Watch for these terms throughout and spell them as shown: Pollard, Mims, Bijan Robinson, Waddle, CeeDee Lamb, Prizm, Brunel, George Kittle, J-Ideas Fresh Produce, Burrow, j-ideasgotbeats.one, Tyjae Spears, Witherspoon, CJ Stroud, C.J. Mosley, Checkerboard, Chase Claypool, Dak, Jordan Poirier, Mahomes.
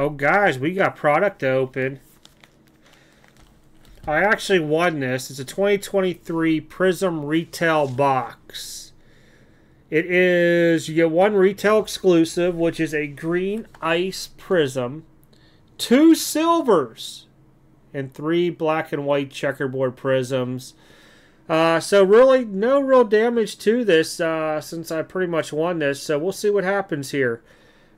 Oh, guys, we got product open. I actually won this. It's a 2023 Prizm Retail Box. It is, you get one retail exclusive, which is a green ice Prizm, 2 silvers, and 3 black and white checkerboard Prizms. So really, no real damage to this since I pretty much won this. So we'll see what happens here.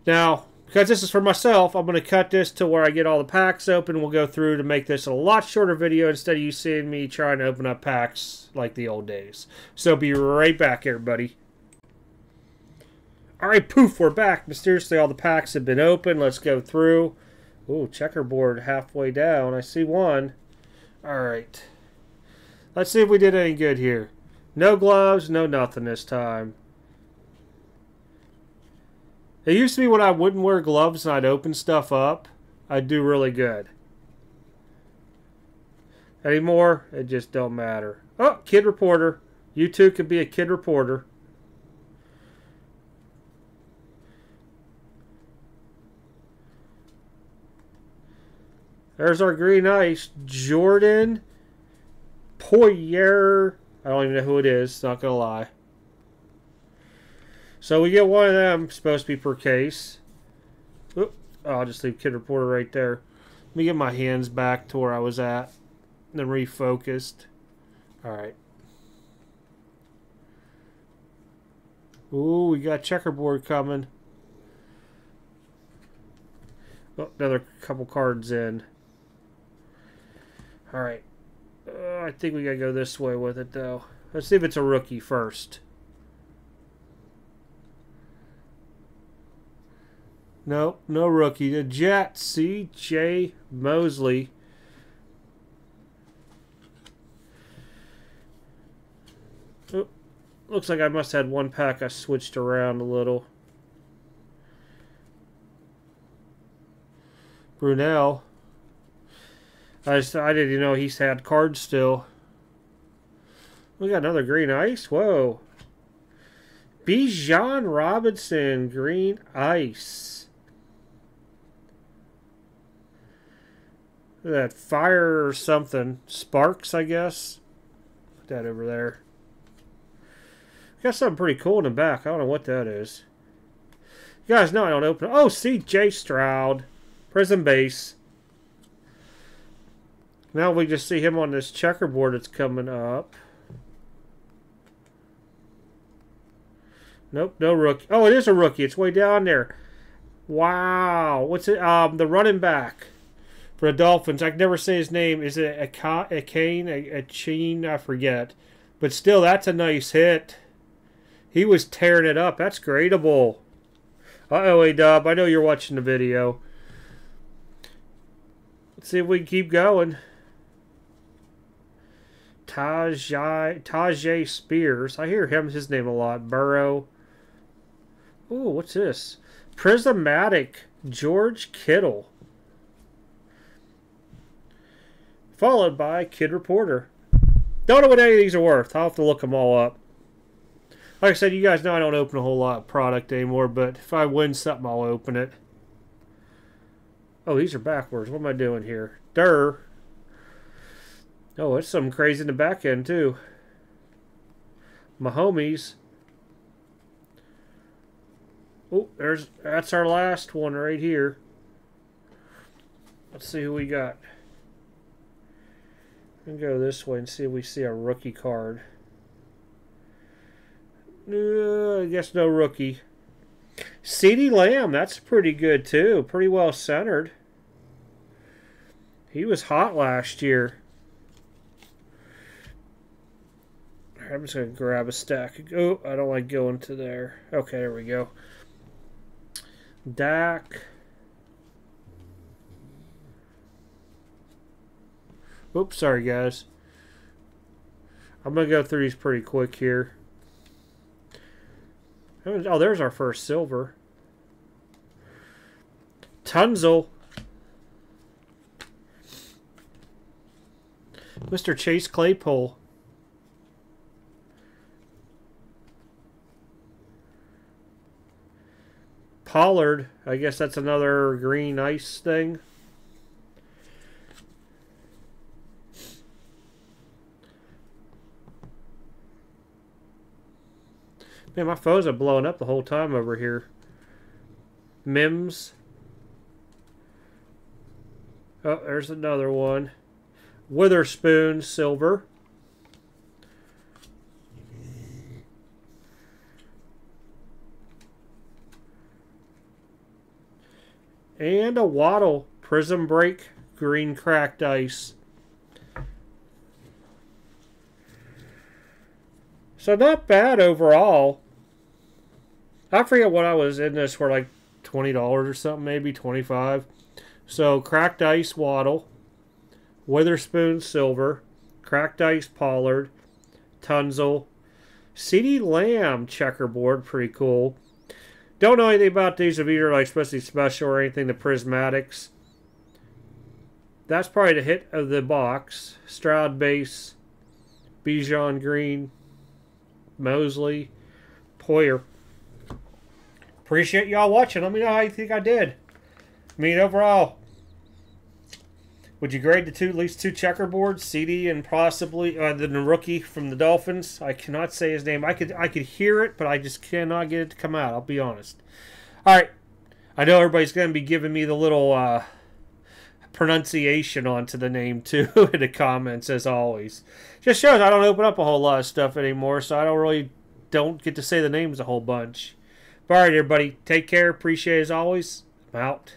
Now, because this is for myself, I'm going to cut this to where I get all the packs open. We'll go through to make this a lot shorter video instead of you seeing me trying to open up packs like the old days. So be right back, everybody. All right, poof, we're back. Mysteriously, all the packs have been open. Let's go through. Ooh, checkerboard halfway down. I see one. All right. Let's see if we did any good here. No gloves, no nothing this time. It used to be when I wouldn't wear gloves and I'd open stuff up, I'd do really good. Anymore, it just don't matter. Oh, kid reporter. You too could be a kid reporter. There's our green ice. Jordan Poirier. I don't even know who it is, not gonna lie. So we get one of them, supposed to be per case. Oop, oh, I'll just leave Kid Reporter right there. Let me get my hands back to where I was at, then refocused. All right. Ooh, we got checkerboard coming. Oh, another couple cards in. All right. I think we gotta go this way with it though. Let's see if it's a rookie first. Nope, no rookie. The Jets, C.J. Mosley. Oh, looks like I must have had one pack I switched around a little. Brunel. I didn't know he's had cards still. We got another green ice. Whoa. Bijan Robinson, green ice. Look at that fire or something. Sparks, I guess. Put that over there. We got something pretty cool in the back. I don't know what that is. You guys know I don't open it. Oh, CJ Stroud. Prizm base. Now we just see him on this checkerboard that's coming up. Nope, no rookie. Oh, it is a rookie. It's way down there. Wow. What's it? The running back for the Dolphins. I can never say his name. Is it a Kane? I forget. But still, that's a nice hit. He was tearing it up. That's gradable. Uh-oh, A-Dub. I know you're watching the video. Let's see if we can keep going. Tyjae Spears. I hear his name a lot. Burrow. Ooh, what's this? Prismatic George Kittle. Followed by Kid Reporter. Don't know what any of these are worth. I'll have to look them all up. Like I said, you guys know I don't open a whole lot of product anymore, but if I win something, I'll open it. Oh, these are backwards. What am I doing here? Durr. Oh, it's something crazy in the back end, too. Mahomes. Oh, that's our last one right here. Let's see who we got. I'm going to go this way and see if we see a rookie card. I guess no rookie. CeeDee Lamb, that's pretty good too. Pretty well centered. He was hot last year. I'm just going to grab a stack. Oh, I don't like going to there. Okay, there we go. Dak. Oops, sorry guys. I'm going to go through these pretty quick here. Oh, there's our first silver. Tunzel. Mr. Chase Claypool. Pollard, I guess that's another green ice thing. Man, my phones are blowing up the whole time over here. Mims. Oh, there's another one. Witherspoon, silver. And a Waddle, Prizm break, green cracked ice. So not bad overall. I forget what I was in this for, like $20 or something, maybe $25. So cracked ice Waddle, Witherspoon silver, cracked ice Pollard, Tunzel, CeeDee Lamb checkerboard, pretty cool. Don't know anything about these if either like especially special or anything. The prismatics. That's probably the hit of the box. Stroud base, Bijan green, Mosley, Poirier. Appreciate y'all watching. Let me know how you think I did. I mean, overall, would you grade the at least two checkerboards, CeeDee and possibly the rookie from the Dolphins? I cannot say his name. I could hear it, but I just cannot get it to come out. I'll be honest. All right, I know everybody's going to be giving me the little pronunciation onto the name too in the comments as always. Just shows I don't open up a whole lot of stuff anymore, so I don't really get to say the names a whole bunch. But all right, everybody, take care. Appreciate it as always. I'm out.